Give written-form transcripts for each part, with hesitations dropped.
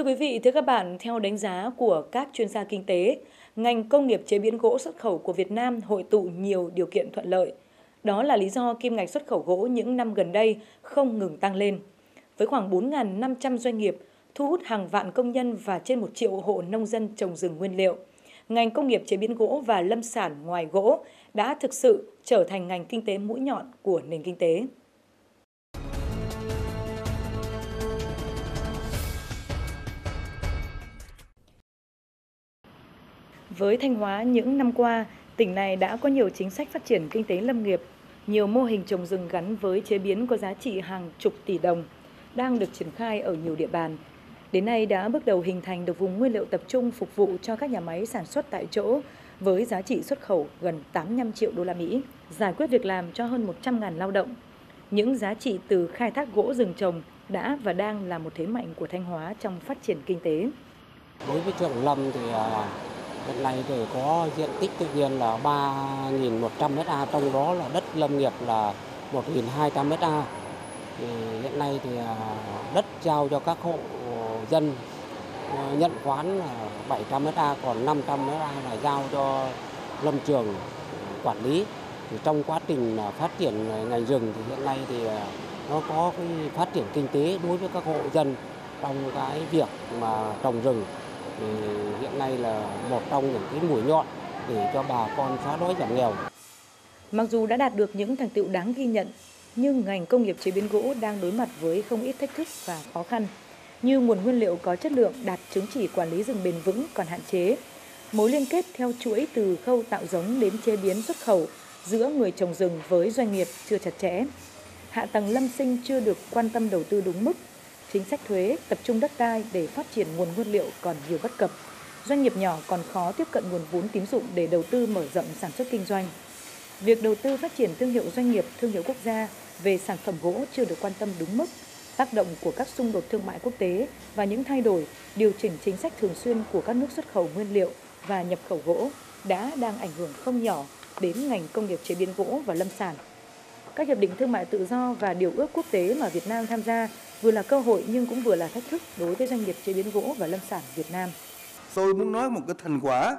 Thưa quý vị, thưa các bạn, theo đánh giá của các chuyên gia kinh tế, ngành công nghiệp chế biến gỗ xuất khẩu của Việt Nam hội tụ nhiều điều kiện thuận lợi. Đó là lý do kim ngạch xuất khẩu gỗ những năm gần đây không ngừng tăng lên. Với khoảng 4.500 doanh nghiệp, thu hút hàng vạn công nhân và trên 1 triệu hộ nông dân trồng rừng nguyên liệu, ngành công nghiệp chế biến gỗ và lâm sản ngoài gỗ đã thực sự trở thành ngành kinh tế mũi nhọn của nền kinh tế. Với Thanh Hóa, những năm qua, tỉnh này đã có nhiều chính sách phát triển kinh tế lâm nghiệp, nhiều mô hình trồng rừng gắn với chế biến có giá trị hàng chục tỷ đồng đang được triển khai ở nhiều địa bàn. Đến nay đã bước đầu hình thành được vùng nguyên liệu tập trung phục vụ cho các nhà máy sản xuất tại chỗ với giá trị xuất khẩu gần 85 triệu đô la Mỹ, giải quyết việc làm cho hơn 100.000 lao động. Những giá trị từ khai thác gỗ rừng trồng đã và đang là một thế mạnh của Thanh Hóa trong phát triển kinh tế. Đối với trồng lâm thì hiện nay thì có diện tích tự nhiên là 3.100 ha, trong đó là đất lâm nghiệp là 1.200 ha. Thì hiện nay thì đất giao cho các hộ dân nhận khoán là 700 ha, còn 500 ha là giao cho lâm trường quản lý. Thì trong quá trình phát triển ngành rừng thì hiện nay thì nó có cái phát triển kinh tế đối với các hộ dân trong cái việc mà trồng rừng. Thì hiện nay là một trong những cái mũi nhọn để cho bà con xóa đói giảm nghèo. Mặc dù đã đạt được những thành tựu đáng ghi nhận, nhưng ngành công nghiệp chế biến gỗ đang đối mặt với không ít thách thức và khó khăn, như nguồn nguyên liệu có chất lượng đạt chứng chỉ quản lý rừng bền vững còn hạn chế, mối liên kết theo chuỗi từ khâu tạo giống đến chế biến xuất khẩu giữa người trồng rừng với doanh nghiệp chưa chặt chẽ, hạ tầng lâm sinh chưa được quan tâm đầu tư đúng mức, chính sách thuế, tập trung đất đai để phát triển nguồn nguyên liệu còn nhiều bất cập, doanh nghiệp nhỏ còn khó tiếp cận nguồn vốn tín dụng để đầu tư mở rộng sản xuất kinh doanh. Việc đầu tư phát triển thương hiệu doanh nghiệp, thương hiệu quốc gia về sản phẩm gỗ chưa được quan tâm đúng mức, tác động của các xung đột thương mại quốc tế và những thay đổi, điều chỉnh chính sách thường xuyên của các nước xuất khẩu nguyên liệu và nhập khẩu gỗ đã đang ảnh hưởng không nhỏ đến ngành công nghiệp chế biến gỗ và lâm sản. Các hiệp định thương mại tự do và điều ước quốc tế mà Việt Nam tham gia vừa là cơ hội nhưng cũng vừa là thách thức đối với doanh nghiệp chế biến gỗ và lâm sản Việt Nam. Tôi muốn nói một cái thành quả,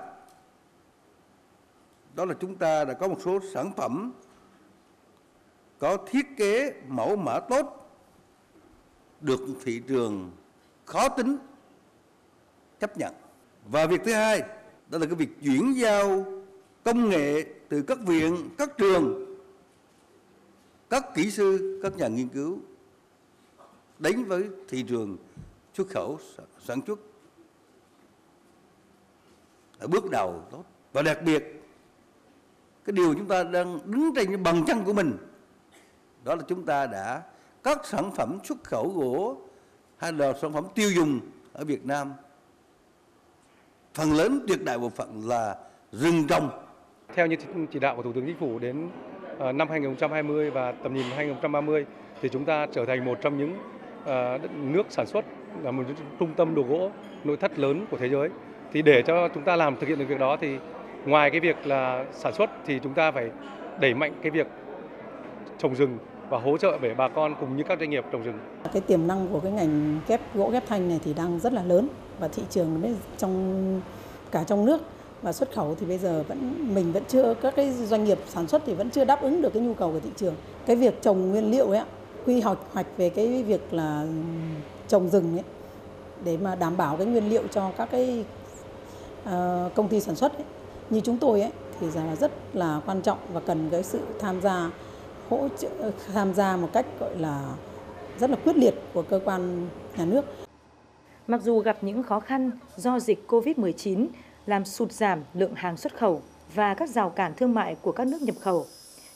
đó là chúng ta đã có một số sản phẩm có thiết kế mẫu mã tốt, được thị trường khó tính chấp nhận. Và việc thứ hai, đó là cái việc chuyển giao công nghệ từ các viện, các trường, các kỹ sư, các nhà nghiên cứu đến với thị trường xuất khẩu sản xuất ở bước đầu tốt. Và đặc biệt, cái điều chúng ta đang đứng trên bằng chân của mình, đó là chúng ta đã các sản phẩm xuất khẩu gỗ hay là sản phẩm tiêu dùng ở Việt Nam, phần lớn tuyệt đại bộ phận là rừng trồng. Theo như chỉ đạo của Thủ tướng Chính phủ đến năm 2020 và tầm nhìn 2030 thì chúng ta trở thành một trong những nước sản xuất, là một trung tâm đồ gỗ nội thất lớn của thế giới. Thì để cho chúng ta thực hiện được việc đó thì ngoài cái việc là sản xuất thì chúng ta phải đẩy mạnh cái việc trồng rừng và hỗ trợ để bà con cùng như các doanh nghiệp trồng rừng. Cái tiềm năng của cái ngành ghép thanh này thì đang rất là lớn, và thị trường trong nước và xuất khẩu thì bây giờ vẫn chưa, các cái doanh nghiệp sản xuất thì vẫn chưa đáp ứng được cái nhu cầu của thị trường. Cái việc trồng nguyên liệu ấy, quy hoạch về cái việc là trồng rừng ấy, để mà đảm bảo cái nguyên liệu cho các cái công ty sản xuất ấy, như chúng tôi ấy, thì rất là quan trọng và cần cái sự tham gia một cách gọi là rất là quyết liệt của cơ quan nhà nước. Mặc dù gặp những khó khăn do dịch Covid-19 làm sụt giảm lượng hàng xuất khẩu và các rào cản thương mại của các nước nhập khẩu,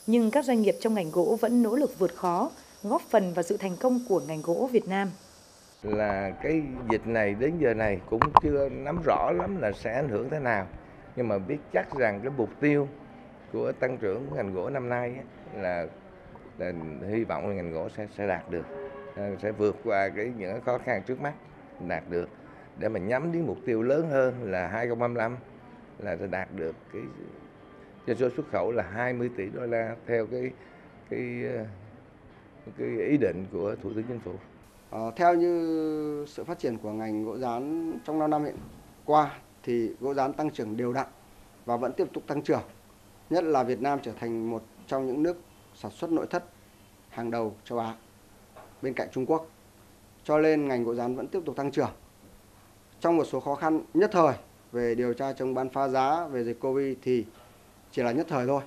nhưng các doanh nghiệp trong ngành gỗ vẫn nỗ lực vượt khó, góp phần vào sự thành công của ngành gỗ Việt Nam. Là cái dịch này đến giờ này cũng chưa nắm rõ lắm là sẽ ảnh hưởng thế nào, nhưng mà biết chắc rằng cái mục tiêu của tăng trưởng của ngành gỗ năm nay ấy, là hy vọng là ngành gỗ sẽ đạt được, sẽ vượt qua những khó khăn trước mắt, đạt được để mà nhắm đến mục tiêu lớn hơn là 2025 là sẽ đạt được cái doanh số xuất khẩu là 20 tỷ đô la theo cái ý định của Thủ tướng Chính phủ. Theo như sự phát triển của ngành gỗ dán trong 5 năm hiện qua thì gỗ dán tăng trưởng đều đặn và vẫn tiếp tục tăng trưởng. Nhất là Việt Nam trở thành một trong những nước sản xuất nội thất hàng đầu châu Á bên cạnh Trung Quốc. Cho nên ngành gỗ dán vẫn tiếp tục tăng trưởng. Trong một số khó khăn nhất thời về điều tra chống bán phá giá về dịch Covid thì chỉ là nhất thời thôi.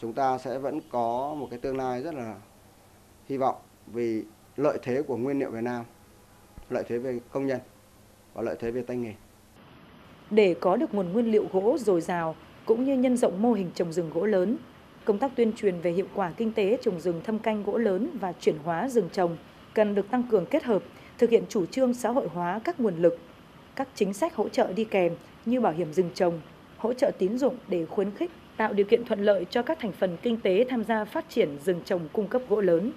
Chúng ta sẽ vẫn có một cái tương lai rất là hy vọng vì lợi thế của nguyên liệu Việt Nam, lợi thế về công nhân và lợi thế về tay nghề. Để có được nguồn nguyên liệu gỗ dồi dào cũng như nhân rộng mô hình trồng rừng gỗ lớn, công tác tuyên truyền về hiệu quả kinh tế trồng rừng thâm canh gỗ lớn và chuyển hóa rừng trồng cần được tăng cường kết hợp, thực hiện chủ trương xã hội hóa các nguồn lực, các chính sách hỗ trợ đi kèm như bảo hiểm rừng trồng, hỗ trợ tín dụng để khuyến khích, tạo điều kiện thuận lợi cho các thành phần kinh tế tham gia phát triển rừng trồng cung cấp gỗ lớn.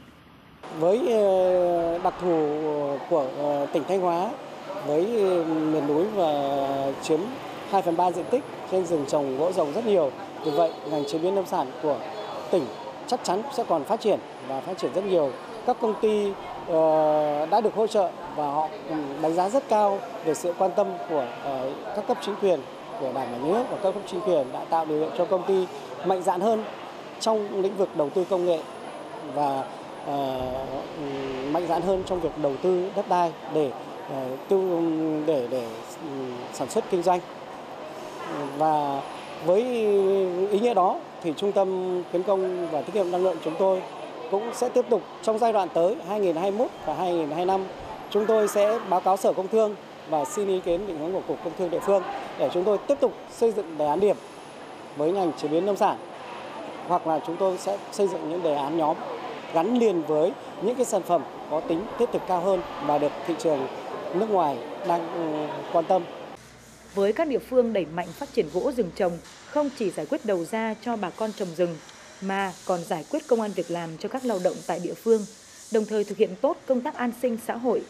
Với đặc thù của tỉnh Thanh Hóa, với miền núi và chiếm 2/3 diện tích trên rừng trồng gỗ rồng rất nhiều, vì vậy ngành chế biến nông sản của tỉnh chắc chắn sẽ còn phát triển và phát triển rất nhiều. Các công ty đã được hỗ trợ và họ đánh giá rất cao về sự quan tâm của các cấp chính quyền, của Đảng và Nhà nước và các cấp chính quyền đã tạo điều kiện cho công ty mạnh dạn hơn trong lĩnh vực đầu tư công nghệ và mạnh dạn hơn trong việc đầu tư đất đai để sản xuất kinh doanh. Và với ý nghĩa đó thì Trung tâm Khuyến công và Tiết kiệm năng lượng chúng tôi cũng sẽ tiếp tục trong giai đoạn tới 2021 và 2025, chúng tôi sẽ báo cáo Sở Công Thương và xin ý kiến định hướng của Cục Công Thương địa phương để chúng tôi tiếp tục xây dựng đề án điểm với ngành chế biến nông sản, hoặc là chúng tôi sẽ xây dựng những đề án nhóm gắn liền với những cái sản phẩm có tính thiết thực cao hơn mà được thị trường nước ngoài đang quan tâm. Với các địa phương đẩy mạnh phát triển gỗ rừng trồng, không chỉ giải quyết đầu ra cho bà con trồng rừng mà còn giải quyết công ăn việc làm cho các lao động tại địa phương, đồng thời thực hiện tốt công tác an sinh xã hội.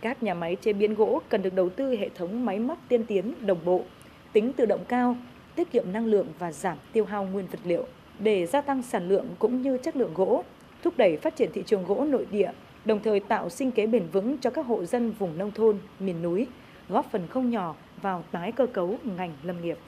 Các nhà máy chế biến gỗ cần được đầu tư hệ thống máy móc tiên tiến, đồng bộ, tính tự động cao, tiết kiệm năng lượng và giảm tiêu hao nguyên vật liệu để gia tăng sản lượng cũng như chất lượng gỗ, thúc đẩy phát triển thị trường gỗ nội địa, đồng thời tạo sinh kế bền vững cho các hộ dân vùng nông thôn, miền núi, góp phần không nhỏ vào tái cơ cấu ngành lâm nghiệp.